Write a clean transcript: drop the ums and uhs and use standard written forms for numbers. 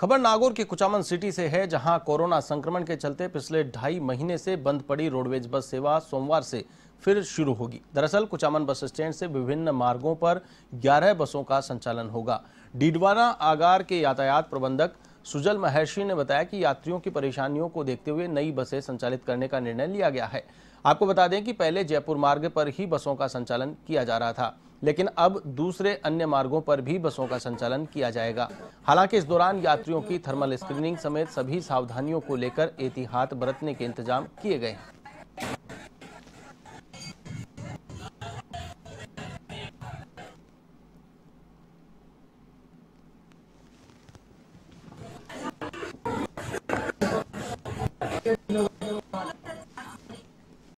खबर नागौर के कुचामन सिटी से है, जहां कोरोना संक्रमण के चलते पिछले 2.5 महीने से बंद पड़ी रोडवेज बस सेवा सोमवार से फिर शुरू होगी। दरअसल कुचामन बस स्टैंड से विभिन्न मार्गों पर 11 बसों का संचालन होगा। डीडवाना आगार के यातायात प्रबंधक सुजल महर्षि ने बताया कि यात्रियों की परेशानियों को देखते हुए नई बसें संचालित करने का निर्णय लिया गया है। आपको बता दें कि पहले जयपुर मार्ग पर ही बसों का संचालन किया जा रहा था, लेकिन अब दूसरे अन्य मार्गों पर भी बसों का संचालन किया जाएगा। हालांकि इस दौरान यात्रियों की थर्मल स्क्रीनिंग समेत सभी सावधानियों को लेकर एहतियात बरतने के इंतजाम किए गए हैं।